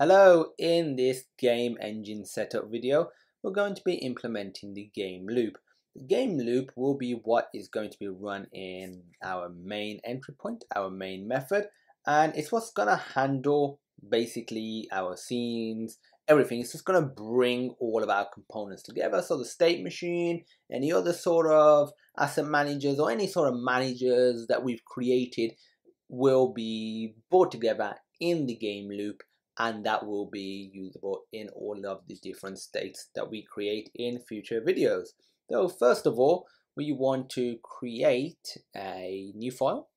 Hello, in this game engine setup video, we're going to be implementing the game loop. The game loop will be what is going to be run in our main entry point, our main method, and it's what's going to handle basically our scenes, everything. It's just going to bring all of our components together. So the state machine, any other sort of asset managers or any sort of managers that we've created will be brought together in the game loop, and that will be usable in all of the different states that we create in future videos. So first of all, we want to create a new file.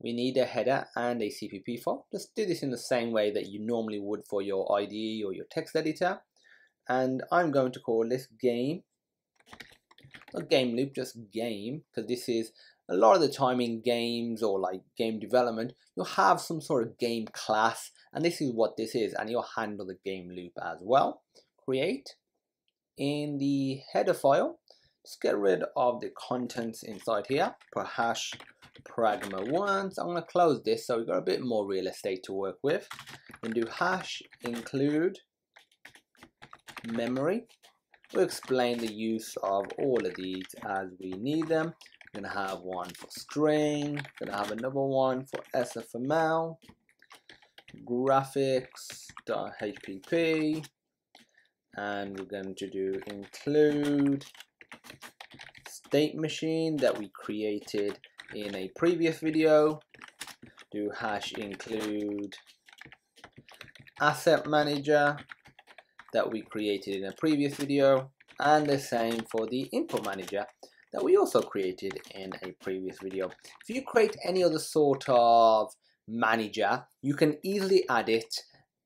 We need a header and a CPP file. Just do this in the same way that you normally would for your IDE or your text editor. And I'm going to call this game, not game loop, just game, because this is a lot of the time in games or like game development, you'll have some sort of game class, and this is what this is, and you'll handle the game loop as well. Create. In the header file, just get rid of the contents inside here, per hash pragma once. I'm going to close this so we've got a bit more real estate to work with. And do hash include memory. We'll explain the use of all of these as we need them. We're going to have one for string, we're going to have another one for SFML, graphics.hpp, and we're going to do include state machine that we created in a previous video, do hash include asset manager that we created in a previous video, and the same for the input manager that we also created in a previous video. If you create any other sort of manager, you can easily add it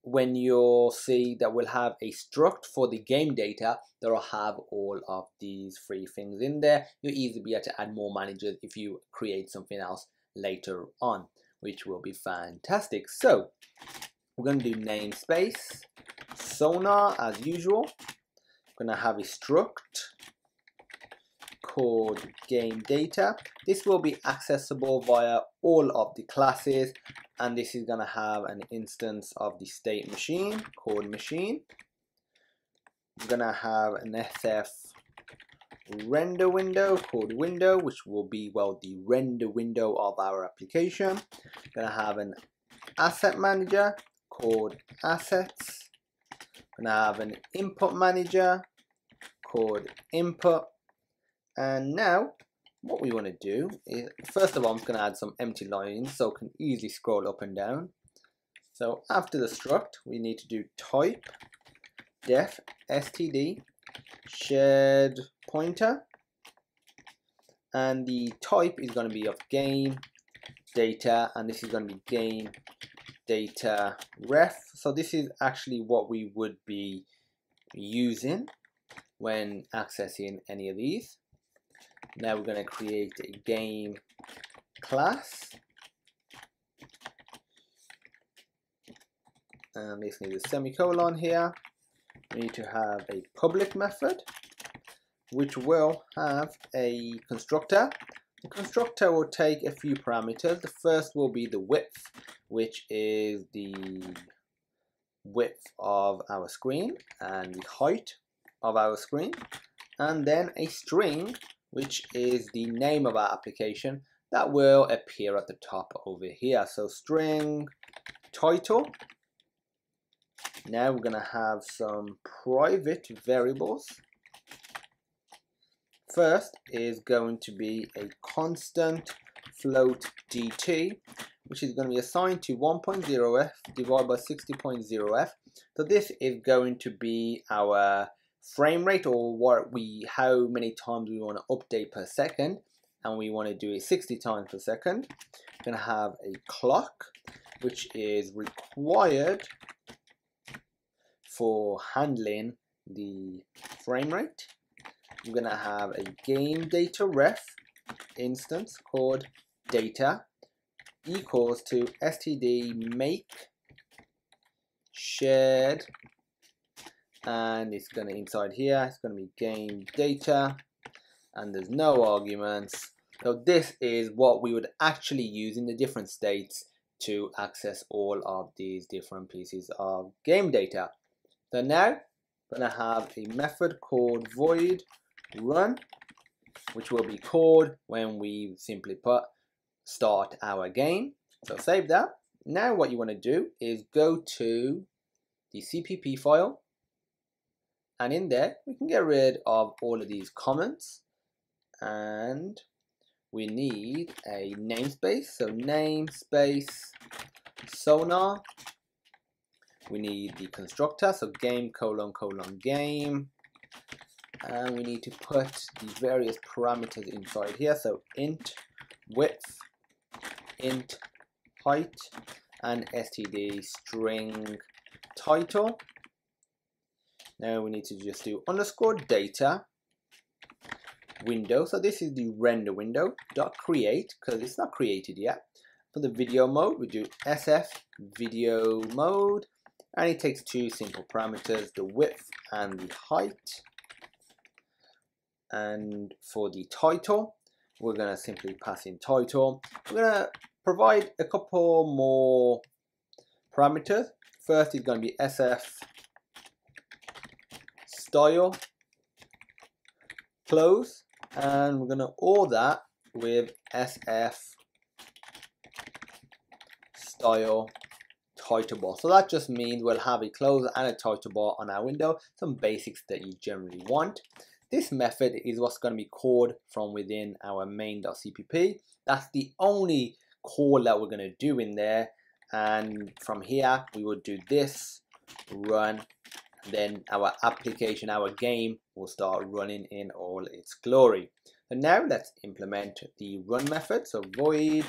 when you'll see that we'll have a struct for the game data that'll have all of these three things in there. You'll easily be able to add more managers if you create something else later on, which will be fantastic. So we're going to do namespace, Sonar as usual. I'm going to have a struct called game data. This will be accessible via all of the classes, and this is going to have an instance of the state machine called machine. We're going to have an SF render window called window, which will be, well, the render window of our application. We're going to have an asset manager called assets. We're going to have an input manager called input. And now, what we want to do is, first of all, I'm just going to add some empty lines so I can easily scroll up and down. So after the struct, we need to do type def std shared pointer, and the type is going to be of game data, and this is going to be game data ref. So this is actually what we would be using when accessing any of these. Now we're going to create a game class, and this needs a semicolon here. We need to have a public method which will have a constructor. The constructor will take a few parameters. The first will be the width, which is the width of our screen, and the height of our screen, and then a string, which is the name of our application, that will appear at the top over here. So string title. Now we're going to have some private variables. First is going to be a constant float dt, which is going to be assigned to 1.0f divided by 60.0f. So this is going to be our frame rate, or what we, how many times we want to update per second, and we want to do it 60 times per second. We're going to have a clock, which is required for handling the frame rate. We're going to have a game data ref instance called data equals to std make shared, and it's going to, inside here, it's going to be game data, and there's no arguments. So this is what we would actually use in the different states to access all of these different pieces of game data. So now I'm going to have a method called void run, which will be called when we simply put start our game. So save that. Now what you want to do is go to the CPP file, and in there we can get rid of all of these comments, and we need a namespace. So namespace sonar, we need the constructor, so game colon colon game, and we need to put the various parameters inside here, so int width, int height, and std string title. Now we need to just do underscore data window, so this is the render window dot create, because it's not created yet. For the video mode we do SF video mode, and it takes two simple parameters, the width and the height. And for the title we're going to simply pass in title. We're going to provide a couple more parameters. First is going to be SF style close, and we're going to order that with SF style title bar. So that just means we'll have a close and a title bar on our window, some basics that you generally want. This method is what's going to be called from within our main.cpp. That's the only call that we're going to do in there, and from here we will do this run, then our application, our game, will start running in all its glory. And now let's implement the run method. So void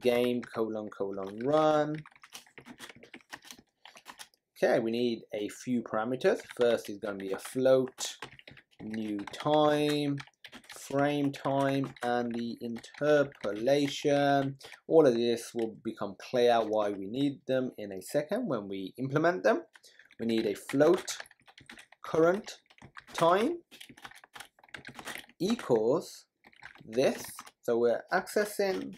game colon colon run. Okay, we need a few parameters. First is going to be a float, new time, frame time, and the interpolation. All of this will become clear why we need them in a second when we implement them. We need a float current time equals this, so we're accessing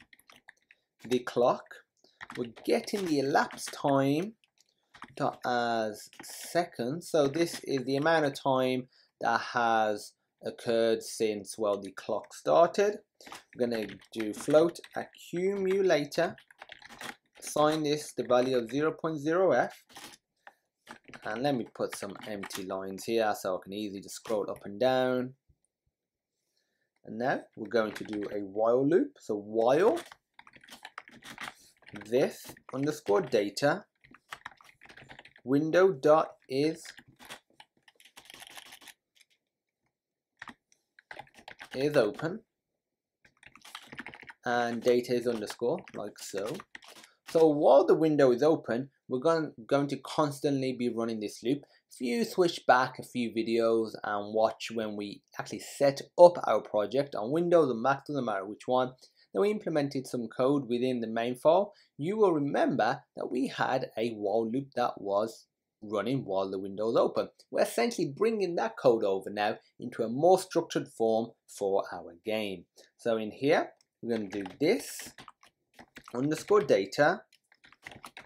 the clock, we're getting the elapsed time as seconds, so this is the amount of time that has occurred since, well, the clock started. We're going to do float accumulator, assign this the value of 0.0f, and let me put some empty lines here so I can easily just scroll up and down. And now we're going to do a while loop, so while this underscore data window dot is open, and data is underscore, like so. So while the window is open, we're going to constantly be running this loop. If you switch back a few videos and watch when we actually set up our project on Windows and Mac, doesn't matter which one, then we implemented some code within the main file, you will remember that we had a while loop that was running while the window is open. We're essentially bringing that code over now into a more structured form for our game. So in here, we're going to do this underscore data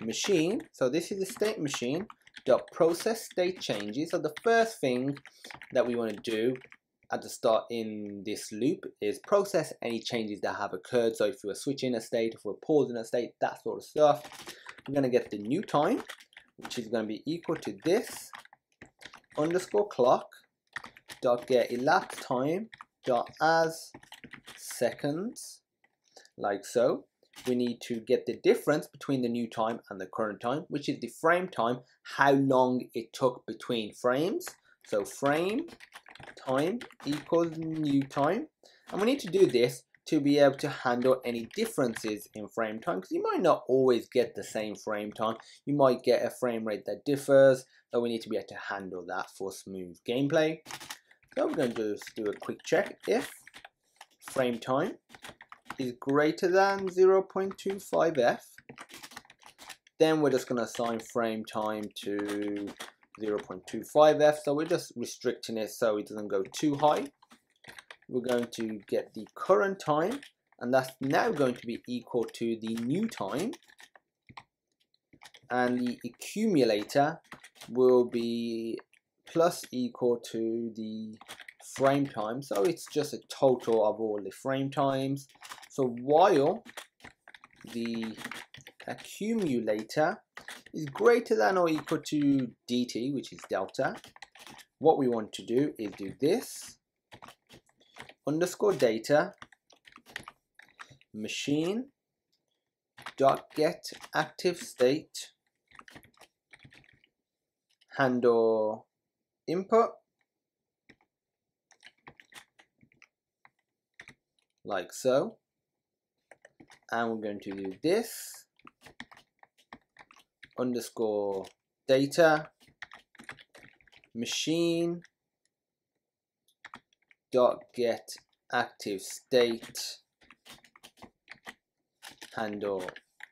machine, so this is the state machine dot process state changes. So the first thing that we want to do at the start in this loop is process any changes that have occurred. So if we're switching a state, if we're pausing a state, that sort of stuff, we're going to get the new time, which is going to be equal to this underscore clock dot get elapsed time dot as seconds, like so. We need to get the difference between the new time and the current time, which is the frame time, how long it took between frames. So frame time equals new time, and we need to do this to be able to handle any differences in frame time, because you might not always get the same frame time, you might get a frame rate that differs, so we need to be able to handle that for smooth gameplay. So we're going to just do a quick check if frame time is greater than 0.25f, then we're just going to assign frame time to 0.25f, so we're just restricting it so it doesn't go too high. We're going to get the current time, and that's now going to be equal to the new time and the accumulator will be plus equal to the frame time, so it's just a total of all the frame times. So while the accumulator is greater than or equal to dt, which is delta, what we want to do is do this underscore data machine dot get active state handle input like so, and we're going to do this underscore data machine dot get active state handle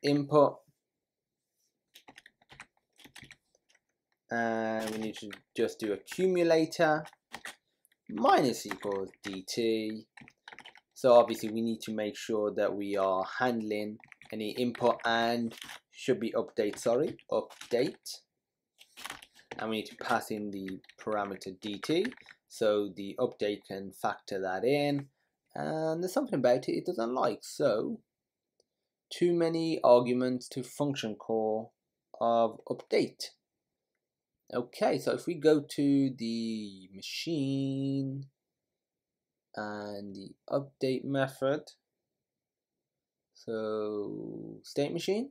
input, and we need to just do accumulator minus equals dt. So obviously we need to make sure that we are handling any input and should be update, and we need to pass in the parameter dt so the update can factor that in. And there's something about it doesn't like, so too many arguments to function call of update. Okay, so if we go to the machine and the update method, so state machine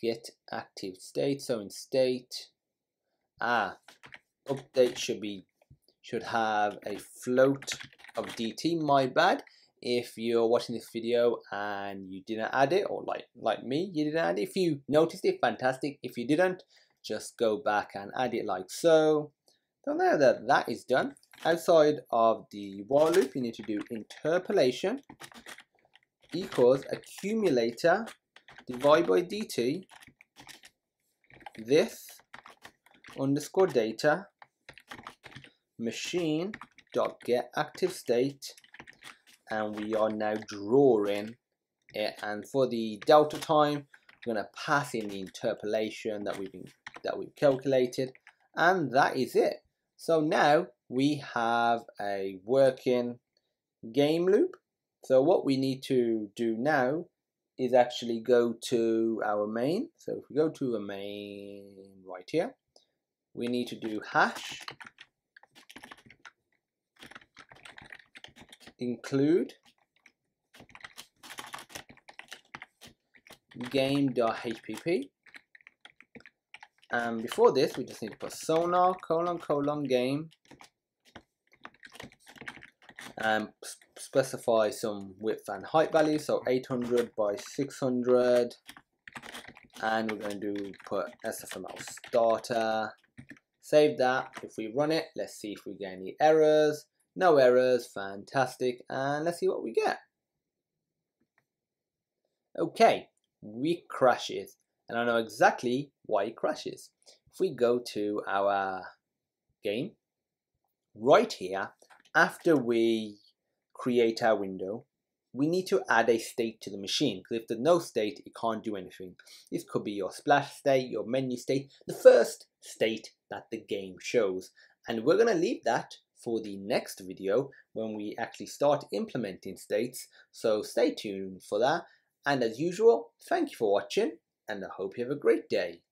get active state, so in state update should have a float of dt. My bad, if you're watching this video and you didn't add it, or like me, you didn't add it. If you noticed it, fantastic. If you didn't, just go back and add it like so. So now that that is done, outside of the while loop, you need to do interpolation equals accumulator divided by dt this underscore data machine dot get active state, and we are now drawing it. And for the delta time, we're going to pass in the interpolation that we've calculated, and that is it. So now we have a working game loop. So what we need to do now is actually go to our main. So if we go to a main right here, we need to do hash include game.hpp, and before this we just need to put sonar : game and specify some width and height value, so 800 by 600, and we're going to put SFML starter, save that. If we run it, let's see if we get any errors. No errors, fantastic, and let's see what we get. Okay, we crash it, and I know exactly why it crashes. If we go to our game, right here, after we create our window, we need to add a state to the machine, because if there's no state, it can't do anything. This could be your splash state, your menu state, the first state that the game shows, and we're gonna leave that for the next video when we actually start implementing states, so stay tuned for that. And as usual, thank you for watching, and I hope you have a great day.